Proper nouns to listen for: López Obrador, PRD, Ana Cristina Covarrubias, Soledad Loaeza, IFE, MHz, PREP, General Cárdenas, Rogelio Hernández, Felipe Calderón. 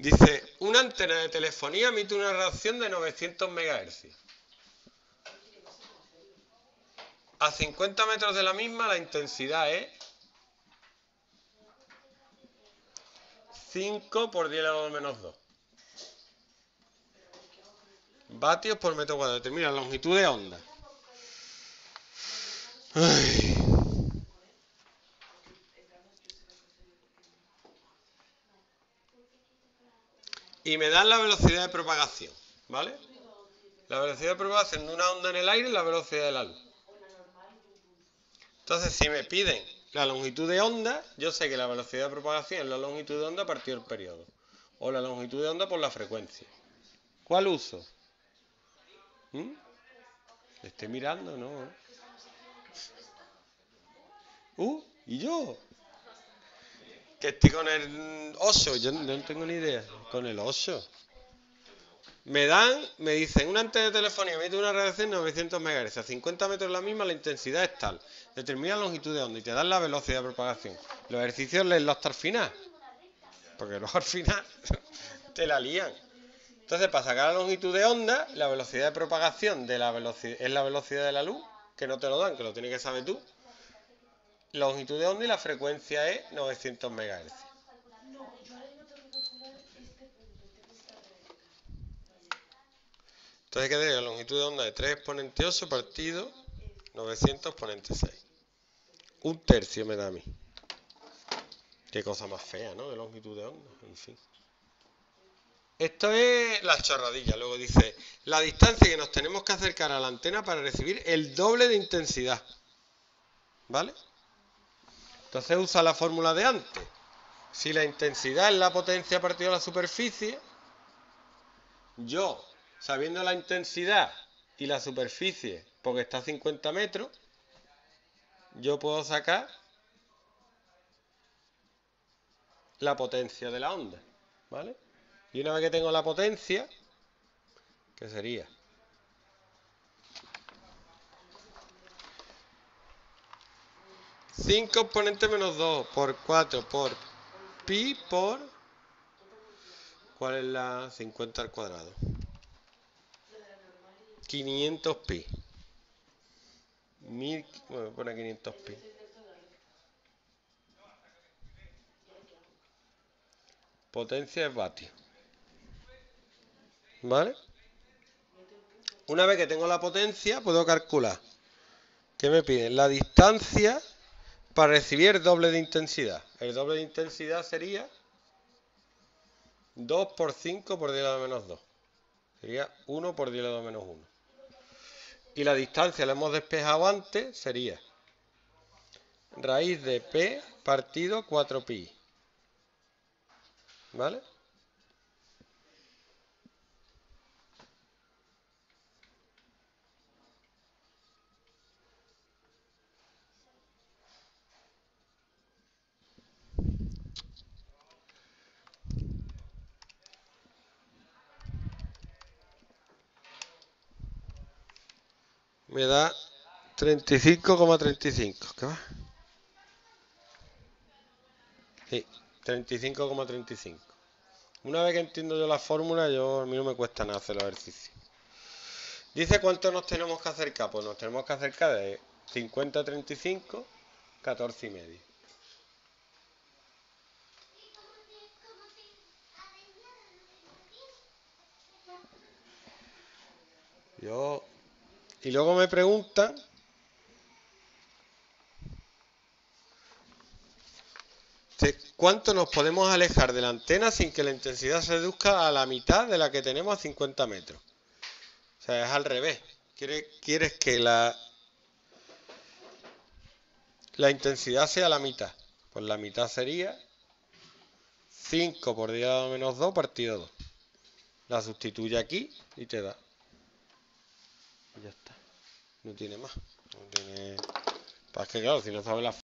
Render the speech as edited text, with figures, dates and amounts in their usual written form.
Dice, una antena de telefonía emite una radiación de 900 MHz. A 50 metros de la misma, la intensidad es 5 × 10⁻⁻². Vatios por metro cuadrado. Determina la longitud de onda. Ay. Y me dan la velocidad de propagación, ¿vale? La velocidad de propagación de una onda en el aire es la velocidad de la luz. Entonces, si me piden la longitud de onda, yo sé que la velocidad de propagación es la longitud de onda partido del periodo. O la longitud de onda por la frecuencia. ¿Cuál uso? ¿Le estoy mirando? No. ¿Y yo? Que estoy con el 8, yo no tengo ni idea. Con el 8. Me dicen, una antena de telefonía emite una radiación de 900 MHz. A 50 metros la misma, la intensidad es tal. Determina la longitud de onda y te dan la velocidad de propagación. Los ejercicios léelos hasta el final. Porque luego al final te la lían. Entonces, para sacar la longitud de onda, la velocidad de propagación de la es la velocidad de la luz, que no te lo dan, que lo tienes que saber tú. La longitud de onda y la frecuencia es 900 MHz. Entonces hay que tener la longitud de onda de 3⁸ partido 900⁴⁶. 1/3 me da a mí. Qué cosa más fea, ¿no? De longitud de onda, en fin. Esto es la chorradilla. Luego dice, la distancia que nos tenemos que acercar a la antena para recibir el doble de intensidad. ¿Vale? Entonces usa la fórmula de antes. Si la intensidad es la potencia partido de la superficie, yo, sabiendo la intensidad y la superficie, porque está a 50 metros, yo puedo sacar la potencia de la onda, ¿vale? Y una vez que tengo la potencia, ¿qué sería? (5⁸ - 2) por 4 por pi por... ¿Cuál es la 50⁴²? 500 pi. 1000, bueno, pone 500 pi. Potencia es vatio. ¿Vale? Una vez que tengo la potencia, puedo calcular. ¿Qué me piden? La distancia... para recibir el doble de intensidad. El doble de intensidad sería 2 × 5⁻². Sería 1 × 10⁻⁻⁴. Y la distancia la hemos despejado antes, sería raíz de p partido 4pi. ¿Vale? Me da 35,35. ¿Qué va? Sí, 35,35. Una vez que entiendo yo la fórmula, a mí no me cuesta nada hacer los ejercicios. Dice cuánto nos tenemos que acercar. Pues nos tenemos que acercar de 50 a 35, 14,5. Y luego me preguntan cuánto nos podemos alejar de la antena sin que la intensidad se reduzca a la mitad de la que tenemos a 50 metros. O sea, es al revés. Quieres que la intensidad sea la mitad. Pues la mitad sería 5 × 10⁻⁵ partido 2. La sustituye aquí y te da. Ya está. No tiene más. Para que, claro, si no sabes la fórmula.